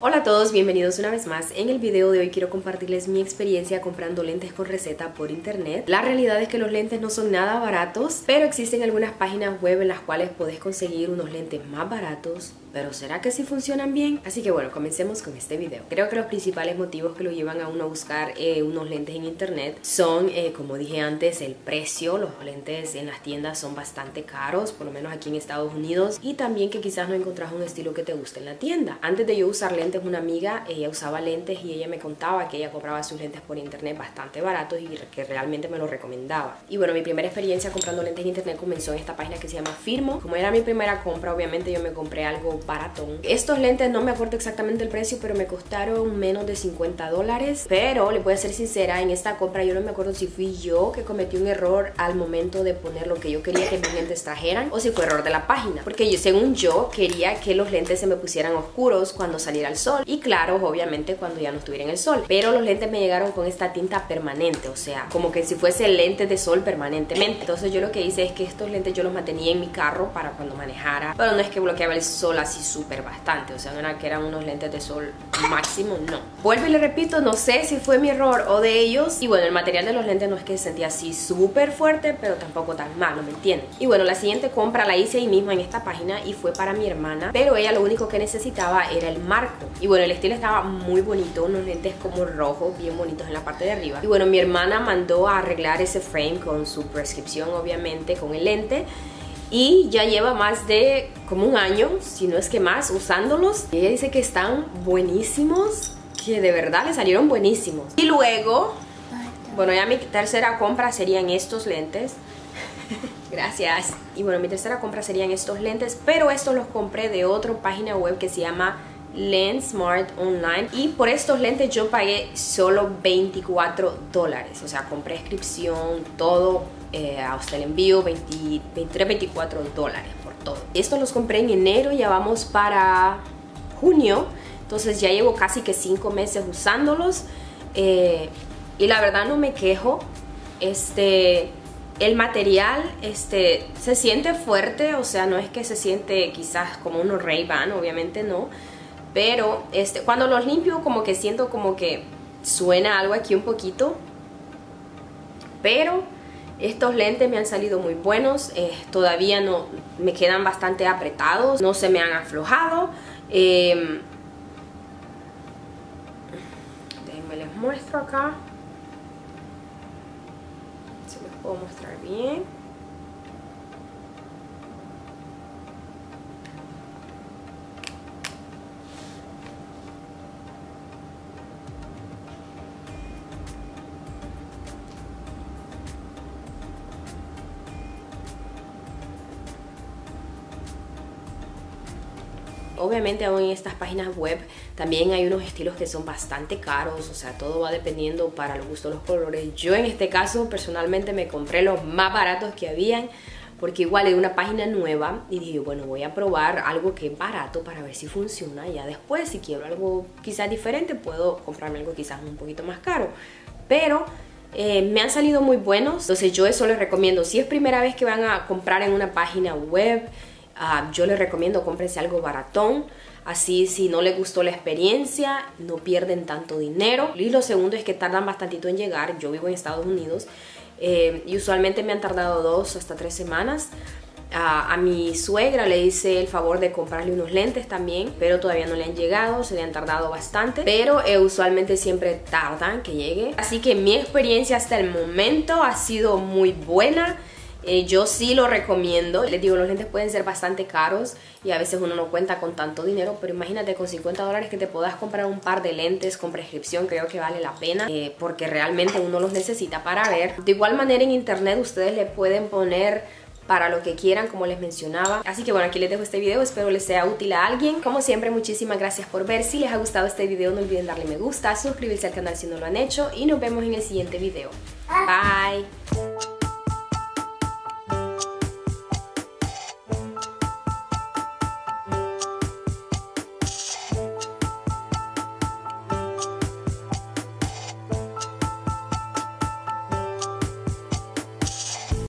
Hola a todos, bienvenidos una vez más. En el video de hoy quiero compartirles mi experiencia comprando lentes con receta por internet. La realidad es que los lentes no son nada baratos, pero existen algunas páginas web en las cuales podés conseguir unos lentes más baratos. ¿Pero será que sí funcionan bien? Así que bueno, comencemos con este video. Creo que los principales motivos que lo llevan a uno a buscar unos lentes en internet son, como dije antes, el precio. Los lentes en las tiendas son bastante caros, por lo menos aquí en Estados Unidos, y también que quizás no encontrás un estilo que te guste en la tienda. Antes de yo usar lentes, una amiga, ella usaba lentes y ella me contaba que ella compraba sus lentes por internet bastante baratos y que realmente me los recomendaba. Y bueno, mi primera experiencia comprando lentes en internet comenzó en esta página que se llama Firmo. Como era mi primera compra, obviamente yo me compré algo baratón. Estos lentes, no me acuerdo exactamente el precio, pero me costaron menos de $50. Pero le voy a ser sincera, en esta compra yo no me acuerdo si fui yo que cometí un error al momento de poner lo que yo quería que mis lentes trajeran o si fue error de la página, porque yo, según yo, quería que los lentes se me pusieran oscuros cuando saliera el sol y claros obviamente cuando ya no estuviera en el sol, pero los lentes me llegaron con esta tinta permanente, o sea, como que si fuese lentes de sol permanentemente. Entonces yo lo que hice es que estos lentes yo los mantenía en mi carro para cuando manejara, pero no es que bloqueaba el sol así súper bastante, o sea, no era que eran unos lentes de sol máximo, no. Vuelvo y le repito, no sé si fue mi error o de ellos. Y bueno, el material de los lentes no es que se sentía así súper fuerte, pero tampoco tan malo, ¿me entienden? Y bueno, la siguiente compra la hice ahí mismo en esta página y fue para mi hermana, pero ella lo único que necesitaba era el marco. Y bueno, el estilo estaba muy bonito, unos lentes como rojos, bien bonitos en la parte de arriba. Y bueno, mi hermana mandó a arreglar ese frame con su prescripción, obviamente, con el lente. Y ya lleva más de como un año, si no es que más, usándolos. Y ella dice que están buenísimos, que de verdad le salieron buenísimos. Y luego, bueno, ya mi tercera compra serían estos lentes. Gracias. Y bueno, mi tercera compra serían estos lentes, pero estos los compré de otra página web que se llama Lensmart Online, y por estos lentes yo pagué solo $24, o sea, con prescripción, todo, hasta el envío, $24 por todo. Estos los compré en enero, ya vamos para junio, entonces ya llevo casi que 5 meses usándolos, y la verdad no me quejo. El material se siente fuerte, o sea, no es que se siente quizás como unos Ray-Ban, obviamente no. Pero cuando los limpio como que siento como que suena algo aquí un poquito. Pero estos lentes me han salido muy buenos. Todavía no me quedan bastante apretados, no se me han aflojado. Déjenme les muestro acá. Si les puedo mostrar bien. Obviamente aún en estas páginas web también hay unos estilos que son bastante caros, o sea, todo va dependiendo para el gusto de los colores. Yo en este caso personalmente me compré los más baratos que habían, porque igual era una página nueva y dije, bueno, voy a probar algo que es barato para ver si funciona. Ya después, si quiero algo quizás diferente, puedo comprarme algo quizás un poquito más caro, pero me han salido muy buenos. Entonces yo eso les recomiendo, si es primera vez que van a comprar en una página web, yo les recomiendo cómprense algo baratón, así si no les gustó la experiencia no pierden tanto dinero. Y lo segundo es que tardan bastantito en llegar. Yo vivo en Estados Unidos, y usualmente me han tardado 2 hasta 3 semanas. A mi suegra le hice el favor de comprarle unos lentes también, pero todavía no le han llegado, se le han tardado bastante, pero usualmente siempre tardan que llegue. Así que mi experiencia hasta el momento ha sido muy buena. Yo sí lo recomiendo. Les digo, los lentes pueden ser bastante caros y a veces uno no cuenta con tanto dinero, pero imagínate con $50 que te puedas comprar un par de lentes con prescripción. Creo que vale la pena, porque realmente uno los necesita para ver. De igual manera, en internet ustedes le pueden poner para lo que quieran, como les mencionaba. Así que bueno, aquí les dejo este video, espero les sea útil a alguien. Como siempre, muchísimas gracias por ver. Si les ha gustado este video no olviden darle me gusta, suscribirse al canal si no lo han hecho, y nos vemos en el siguiente video. Bye.